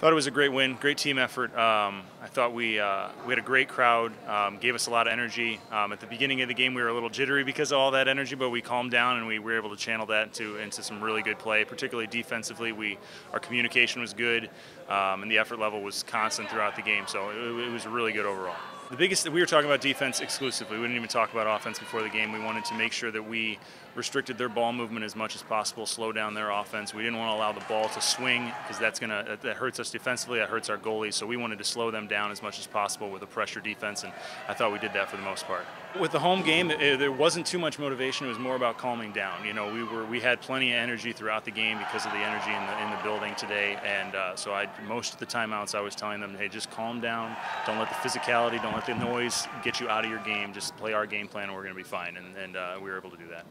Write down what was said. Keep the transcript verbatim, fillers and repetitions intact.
Thought it was a great win, great team effort. Um, I thought we uh, we had a great crowd, um, gave us a lot of energy. Um, at the beginning of the game, we were a little jittery because of all that energy, but we calmed down and we were able to channel that into, into some really good play, particularly defensively. We our communication was good, um, and the effort level was constant throughout the game, so it, it was really good overall. The biggest, we were talking about defense exclusively. We didn't even talk about offense before the game. We wanted to make sure that we restricted their ball movement as much as possible, slow down their offense. We didn't want to allow the ball to swing because that's gonna, that hurts us defensively, that hurts our goalies. So we wanted to slow them down as much as possible with a pressure defense, and I thought we did that for the most part. With the home game, it, there wasn't too much motivation. It was more about calming down. You know, we were we had plenty of energy throughout the game because of the energy in the in the building today, and uh, so I most of the timeouts I was telling them, hey, just calm down, don't let the physicality, don't let the noise get you out of your game, just play our game plan and we're going to be fine, and, and uh, we were able to do that.